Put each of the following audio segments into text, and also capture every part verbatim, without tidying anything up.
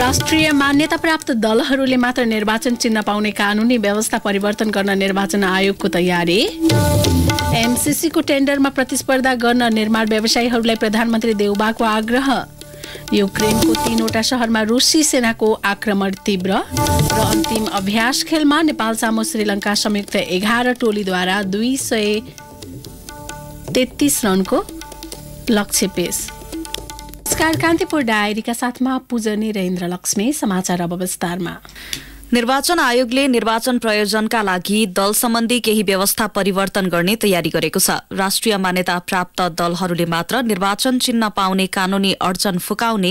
राष्ट्रिय मान्यता प्राप्त दलहरूले मात्र निर्वाचन चिन्ह पाउने कानूनी व्यवस्था परिवर्तन गर्न निर्वाचन आयोगको तयारी। एमसीसी को टेन्डरमा प्रतिस्पर्धा गर्न निर्माण व्यवसायीहरूलाई प्रधानमन्त्री देउबाको आग्रह। युक्रेनको तीनवटा शहरमा रूसी सेनाको आक्रमण तीव्र र अन्तिम अभ्यास खेलमा नेपाल सामु श्रीलंका संयुक्त एघार टोलीद्वारा दुई सय तेत्तीस रनको लक्ष्य पेश। कान्तिपुर डायरी का साथमा पूजनी रेन्द्र लक्ष्मी। समाचार अब विस्तारमा। निर्वाचन आयोगले निर्वाचन प्रयोजनका लागि दल सम्बन्धी केही व्यवस्था परिवर्तन गर्ने तयारी गरेको छ। राष्ट्रिय मान्यता प्राप्त दलहरूले मात्र निर्वाचन चिन्ह पाउने कानूनी अडचन फुकाउने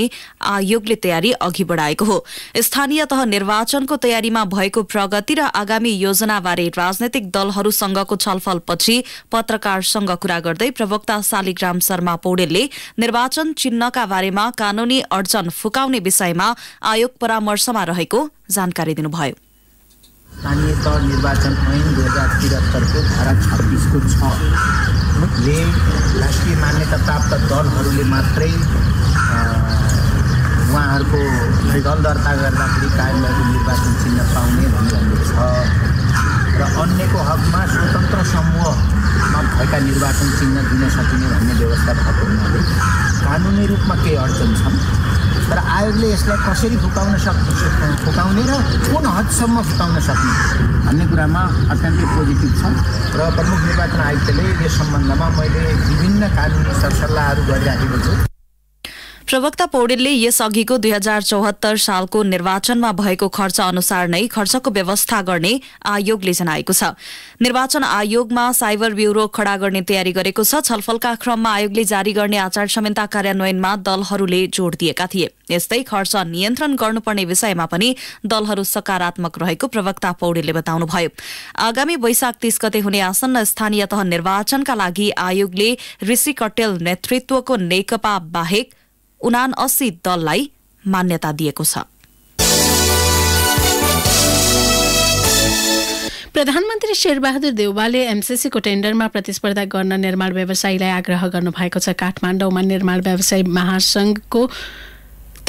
आयोगले तयारी अघि बढाएको हो। स्थानीय तह निर्वाचनको तयारीमा भएको प्रगति र आगामी योजनाबारे राजनैतिक दलहरूसँगको छलफलपछि पत्रकारसँग कुरा गर्दै प्रवक्ता शालिग्राम शर्मा पौडेलले निर्वाचन चिन्हका बारेमा कानूनी अडचन फुकाउने विषयमा आयोग परामर्शमा रहेको जानकारी दिनुभयो। स्थानीय तह निर्वाचन ऐन दुई हजार तिहत्तर को धारा छब्बीस को छ ले राष्ट्रिय मान्यता प्राप्त दलहरूले मात्रै उहाँहरूको दल दर्ता गर्दाखेरि कायम भएको निर्वाचन चिन्ह पाउने भनिएको छ र अन्यको हकमा स्वतन्त्र समूहमा भएका निर्वाचन चिन्ह दिन सकिने भन्ने व्यवस्था भएको हुनाले कानुनी रूपमा केही अडचन छन्। तर आयोगले यसलाई कसरी फुकाउन सक्छ फुकाउने र कुन हदसम्म फुकाउन सक्ने भन्ने कुरामा अत्यन्तै पोजिटिभ छ र प्रमुख निर्वाचन आयुक्तले यस सम्बन्धमा मैले विभिन्न कानुनी सरसल्लाहहरू गरिराखेको छु। प्रवक्ता पौडेलले यसअघिको दुई हजार चौहत्तर सालको निर्वाचनमा भएको खर्च अनुसार नै खर्चको व्यवस्था गर्ने आयोगले जनाएको छ। निर्वाचन आयोगमा साइबर ब्युरो खडा गर्ने तयारी गरेको छ। छलफलका क्रममा आयोगले जारी गर्ने आचार संहिता कार्यान्वयनमा दलहरूले जोड दिएका थिए। यस्तै खर्च नियन्त्रण गर्नुपर्ने विषयमा पनि दलहरू सकारात्मक रहेको प्रवक्ता पौडेलले बताउनुभयो। आगामी वैशाख तीस गते हुने आसन्न स्थानीय तह निर्वाचनका लागि आयोगले ऋषि कटेल नेतृत्वको नेकपा बाहेक उनासी दललाई मान्यता दिएको छ। प्रधानमन्त्री शेरबहादुर देउवाले एमसीसी को टेन्डरमा प्रतिस्पर्धा गर्न निर्माण व्यवसायीलाई आग्रह गर्नुभएको छ। काठमाडौँमा निर्माण व्यवसायी महासंघको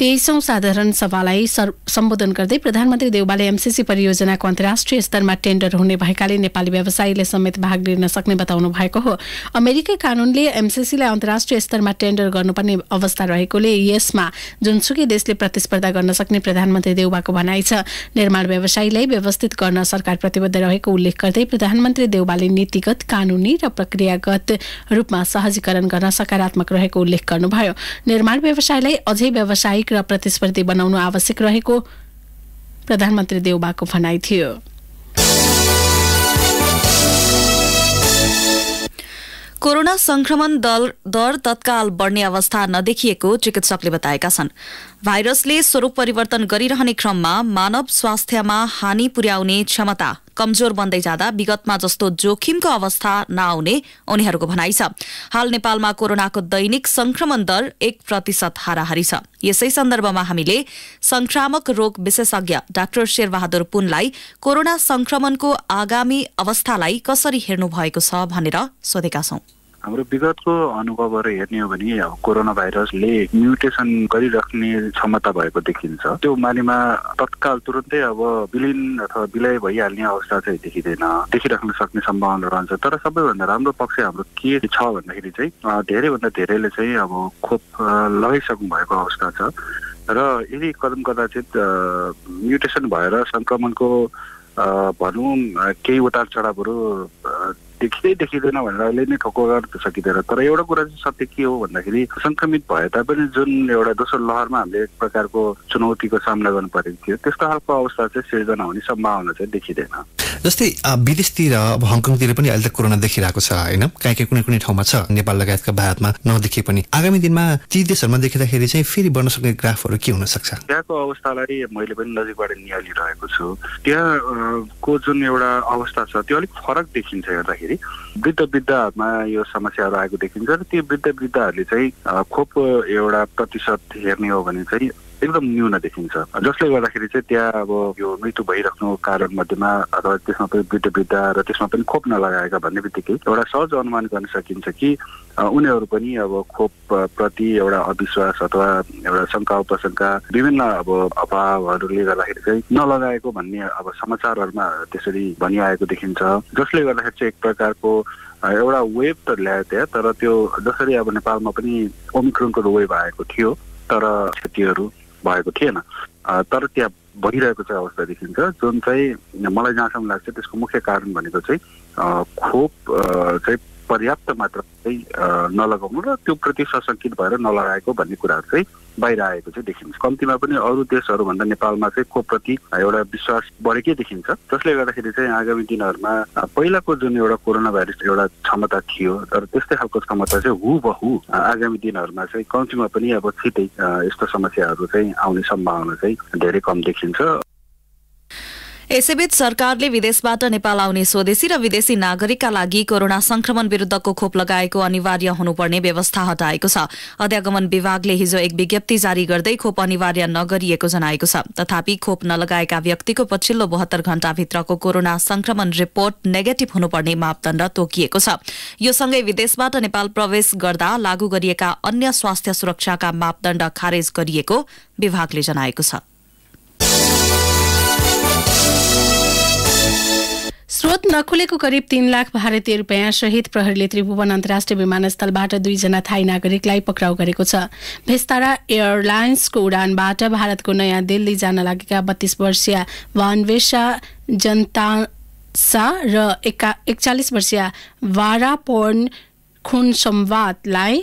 तेईसौं साधारण सभालाई सम्बोधन गर्दै प्रधानमन्त्री देउवाले एमसीसी परियोजनाको अन्तर्राष्ट्रिय स्तरमा टेन्डर हुने भएकाले नेपाली व्यवसायीले समेत भाग लिन सक्ने बताउनु भएको हो। अमेरिकी कानूनले एमसीसीलाई अन्तर्राष्ट्रिय स्तरमा टेन्डर गर्नुपर्ने अवस्था रहेकोले यसमा जुनसुकै देशले प्रतिस्पर्धा गर्न सक्ने प्रधानमन्त्री देउवाको भनाइ छ। निर्माण व्यवसायीलाई व्यवस्थित गर्न सरकार प्रतिबद्ध रहेको उल्लेख गर्दै प्रधानमन्त्री देउवाले नीतिगत कानूनी र प्रक्रियागत रूपमा सहजीकरण गर्न सकारात्मक रहेको उल्लेख गर्नुभयो। निर्माण व्यवसायलाई अझै व्यवसाय र प्रतिस्पर्धी बनाउनु आवश्यक रहेको प्रधानमन्त्री देउबाको भनाइ थियो। कोरोना संक्रमण दर तत्काल बढ्ने अवस्था नदेखिएको चिकित्सकले बताएका छन्। भाइरसले स्वरूप परिवर्तन गरिरहने क्रममा मानव स्वास्थ्यमा हानि पुर्याउने क्षमता कमजोर बन्दै जाँदा विगतमा जस्तो जोखिमको अवस्था नआउने उनीहरूको भनाइ छ। हाल नेपालमा कोरोनाको दैनिक संक्रमण दर एक प्रतिशत हाराहारी छ। यसै सन्दर्भमा हामीले संक्रामक रोग विशेषज्ञ डाक्टर शेरबहादुर पुनलाई कोरोना संक्रमणको आगामी अवस्थालाई कसरी हेर्नु भएको छ भनेर सोधेका छौं। हाम्रो विगतको अनुभवहरू हेर्ने हो भने कोरोना भाइरसले म्युटेसन गरिराख्ने क्षमता भएको देखिन्छ। त्यो मानेमा तत्काल तुरुन्तै अब विलीन अथवा विलय भइहाल्ने अवस्था चाहिँ देखिँदैन, देखिराख्न सक्ने सम्भावना रहन्छ। तर सबैभन्दा राम्रो पक्ष हाम्रो के छ भन्दाखेरि चाहिँ धेरैभन्दा धेरैले चाहिँ अब खोप लगाइसक्नु भएको अवस्था छ र यदि कदम कदाचित म्युटेसन भएर सङ्क्रमणको भनौँ केही उतार चढावहरू देखिँदै देखिँदैन भनेर अहिले नै ठोको गर्न सकिँदैन। तर एउटा कुरा चाहिँ सत्य के हो भन्दाखेरि सङ्क्रमित भए तापनि जुन एउटा दोस्रो लहरमा हामीले एक प्रकारको चुनौतीको सामना गर्नु परेको थियो त्यस्तो खालको अवस्था चाहिँ सिर्जना हुने सम्भावना चाहिँ देखिँदैन। जस्तै विदेशतिर अब हङकङतिर पनि अहिले त कोरोना देखिरहेको छ होइन, कहीँ कहीँ कुनै कुनै ठाउँमा छ, नेपाल लगायतका भारतमा नदेखिए पनि आगामी दिनमा ती देशहरूमा देखिँदाखेरि चाहिँ फेरि बढ्न सक्ने ग्राफहरू के हुन सक्छ। त्यहाँको अवस्थालाई मैले पनि नजिकबाट निहालिरहेको छु। त्यहाँको जुन एउटा अवस्था छ त्यो अलिक फरक देखिन्छ। हेर्दाखेरि वृद्ध वृद्धमा यो समस्याहरू आएको देखिन्छ र त्यो वृद्ध वृद्धहरूले चाहिँ खोप एउटा प्रतिशत हेर्ने हो भने चाहिँ एकदम न्यून देखिन्छ, जसले गर्दाखेरि चाहिँ त्यहाँ अब यो मृत्यु भइराख्नुको कारण मध्येमा अथवा त्यसमा पनि वृद्ध वृद्ध र त्यसमा पनि खोप नलगाएका भन्ने बित्तिकै एउटा सहज अनुमान गर्न सकिन्छ कि उनीहरू पनि अब खोप प्रति एउटा अविश्वास अथवा एउटा शङ्का उपशङ्का विभिन्न अब अभावहरूले गर्दाखेरि चाहिँ नलगाएको भन्ने अब समाचारहरूमा त्यसरी भनिआएको देखिन्छ, जसले गर्दाखेरि चाहिँ एक प्रकारको एउटा वेभ त ल्यायो त्यहाँ, तर त्यो जसरी अब नेपालमा पनि ओमिक्रोनको वेभ आएको थियो तर क्षतिहरू भएको थिएन, तर त्यहाँ भइरहेको चाहिँ अवस्था देखिन्छ, जुन चाहिँ मलाई जहाँसम्म लाग्छ त्यसको मुख्य कारण भनेको चाहिँ खोप चाहिँ पर्याप्त मात्रा चाहिँ नलगाउनु र त्यो प्रति सशङ्कित भएर नलगाएको भन्ने कुराहरू चाहिँ बाहिर आएको चाहिँ देखिन्छ। कम्तीमा पनि अरू देशहरूभन्दा नेपालमा चाहिँ खोपप्रति एउटा विश्वास बढेकै देखिन्छ, जसले गर्दाखेरि चाहिँ आगामी दिनहरूमा पहिलाको जुन एउटा कोरोना भाइरस एउटा क्षमता थियो तर त्यस्तै खालको क्षमता चाहिँ हुबहु आगामी दिनहरूमा चाहिँ कम्तीमा पनि अब छिटै यस्तो समस्याहरू चाहिँ आउने सम्भावना चाहिँ धेरै कम देखिन्छ। यसैबीच सरकारले विदेशबाट नेपाल आउने स्वदेशी र विदेशी नागरिकका लागि कोरोना संक्रमण विरुद्धको खोप लगाएको अनिवार्य हुनुपर्ने व्यवस्था हटाएको छ। अध्यागमन विभागले हिजो एक विज्ञप्ति जारी गर्दै खोप अनिवार्य नगरिएको जनाएको छ। तथापि खोप नलगाएका व्यक्तिको पछिल्लो बहत्तर घण्टाभित्रको कोरोना संक्रमण रिपोर्ट नेगेटिभ हुनुपर्ने मापदण्ड तोकिएको छ। यो सँगै विदेशबाट नेपाल प्रवेश गर्दा लागू गरिएका अन्य स्वास्थ्य सुरक्षाका मापदण्ड खारेज गरिएको विभागले जनाएको छ। स्रोत नखुलेको करिब तीन लाख भारतीय रुपियाँ सहित प्रहरीले त्रिभुवन अन्तर्राष्ट्रिय विमानस्थलबाट दुईजना थाई नागरिकलाई पक्राउ गरेको छ। भेस्तारा एयरलाइन्सको उडानबाट भारतको नयाँ दिल्ली जान लागेका बत्तीस वर्षीय वानवेशा जनतासा र एकचालिस वर्षीय वारा पोर्न खुन सम्वादलाई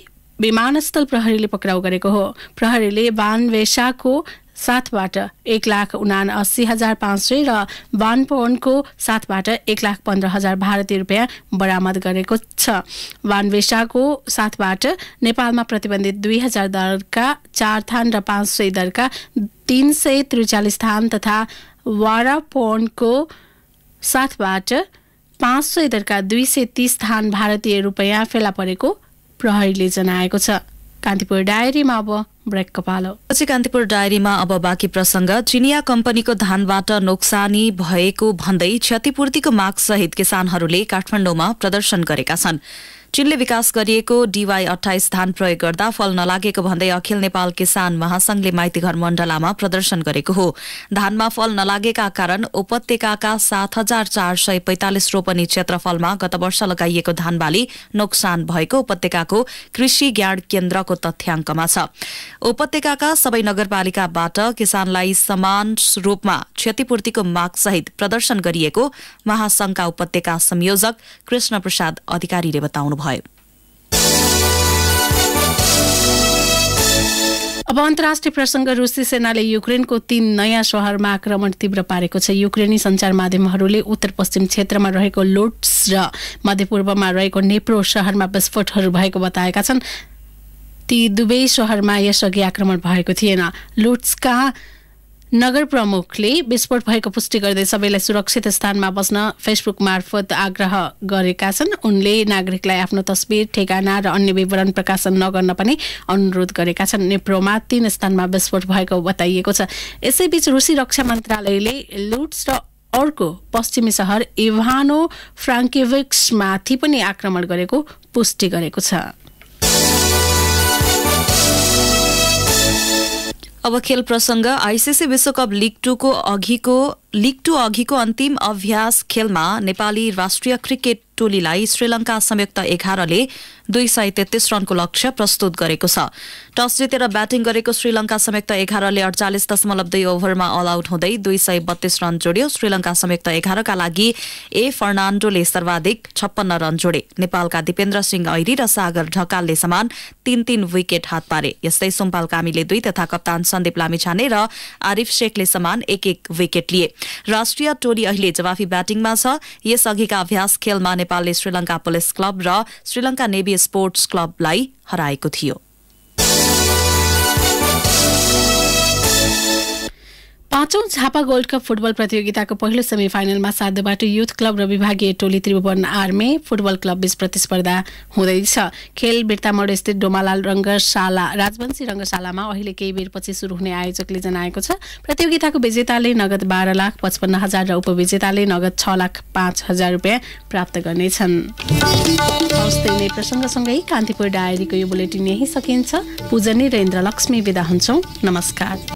विमानस्थल प्रहरीले पक्राउ गरेको हो। प्रहरीले वानवेशाको साथबाट एक लाख उनाअसी हजार पाँच सय र वानपोनको साथबाट एक लाख पन्ध्र हजार भारतीय रुपियाँ बरामद गरेको छ। वानवेशाको साथबाट नेपालमा प्रतिबन्धित दुई हजार दरका चार थान र पाँच सय दरका तीन सय त्रिचालिस थान तथा वारापोनको साथबाट पाँच सय दरका दुई सय तीस थान भारतीय रुपियाँ फेला परेको प्रहरीले जनाएको छ। कान्तिपुर डायरीमा अब ब्रेक कपालो। पछि कान्तिपुर डायरीमा अब बाँकी प्रसंग। चिनिया कम्पनीको धानबाट नोक्सानी भएको भन्दै क्षतिपूर्तिको माग सहित किसानहरूले काठमाडौँमा प्रदर्शन गरेका छन्। चीनले विकास गरिएको डीवाई अठाइस धान प्रयोग गर्दा फल नलागेको भन्दै अखिल नेपाल किसान महासंघले माइतीघर मण्डलामा प्रदर्शन गरेको हो। धानमा फल नलागेका कारण उपत्यकाका सात हजार चार सय पैंतालिस रोपनी क्षेत्रफलमा गत वर्ष लगाइएको धान बाली नोक्सान भएको उपत्यकाको कृषि ज्ञान केन्द्रको तथ्याङ्कमा छ। उपत्यकाका सबै नगरपालिकाबाट किसानलाई समान रूपमा क्षतिपूर्तिको माग सहित प्रदर्शन गरिएको महासंघका उपत्यका संयोजक कृष्ण प्रसाद अधिकारीले बताउनु। अब अन्तर्राष्ट्रिय प्रसंग। रूसी सेनाले युक्रेनको तीन नयाँ शहरमा आक्रमण तीव्र पारेको छ। युक्रेनी सञ्चार माध्यमहरूले उत्तर पश्चिम क्षेत्रमा रहेको लुट्स र मध्यपूर्वमा रहेको नेप्रो शहरमा विस्फोटहरू भएको बताएका छन्। ती दुवै शहरमा यसअघि आक्रमण भएको थिएन। लुट्सका नगर प्रमुखले विस्फोट भएको पुष्टि गर्दै सबैलाई सुरक्षित स्थानमा बस्न फेसबुक मार्फत आग्रह गरेका छन्। उनले नागरिकलाई आफ्नो तस्बिर, ठेगाना र अन्य विवरण प्रकाशन नगर्न पनि अनुरोध गरेका छन्। नेप्रोमा तीन स्थानमा विस्फोट भएको बताइएको छ। यसैबीच रूसी रक्षा मन्त्रालयले लुट्स र अर्को पश्चिमी शहर इभानो फ्रान्केभिक्समाथि पनि आक्रमण गरेको पुष्टि गरेको छ। अब खेल प्रसंग। आईसीसी विश्वकप लीग टू को अघिको लीग टू अघिको अन्तिम अभ्यास खेलमा नेपाली राष्ट्रिय क्रिकेट टोलीलाई श्रीलंका संयुक्त एघारले दुई सय तेत्तीस रनको लक्ष्य प्रस्तुत गरेको छ। टस जितेर ब्याटिङ गरेको श्रीलंका संयुक्त एघारले अडचालिस दशमलव दुई ओभरमा अल आउट हुँदै दुई सय बत्तीस रन जोड्यो। श्रीलंका संयुक्त एघारका लागि ए फर्नाण्डोले सर्वाधिक छप्पन्न रन जोडे। नेपालका दिपेन्द्र सिंह ऐरी र सागर ढकालले समान तीन तीन विकेट हात पारे। यस्तै सोमपाल कामीले दुई तथा कप्तान सन्दीप लामिछाने र आरिफ शेखले समान एक एक विकेट लिए। राष्ट्रिय टोली अहिले जवाफी ब्याटिङमा छ। यसअघिका अभ्यास खेलमा नेपालले श्रीलंका पुलिस क्लब र श्रीलंका नेभी स्पोर्ट्स क्लबलाई हराएको थियो। पाँचौं झापा गोल्ड कप फुटबल प्रतियोगिताको पहिलो सेमिफाइनलमा सातदोबाटो यूथ क्लब र विभागीय टोली त्रिभुवन आर्मी फुटबल क्लब बीच प्रतिस्पर्धा हुँदैछ। खेल बिर्तामोड स्थित डोमालाल रंगशाला राजवंशी रंगशालामा अहिले केही बेरपछि सुरु हुने आयोजकले जनाएको छ। प्रतियोगिताको विजेताले नगद बाह्र लाख पचपन्न हजार र उपविजेताले नगद छ लाख पाँच हजार रुपियाँ प्राप्त गर्नेछन्। प्रसंगसँगै कान्तिपुर डायरीको यो बुलेटिन यही सकिन्छ। पूजनी र इन्द्रलक्ष्मी बिदा हुन्छौं। नमस्कार।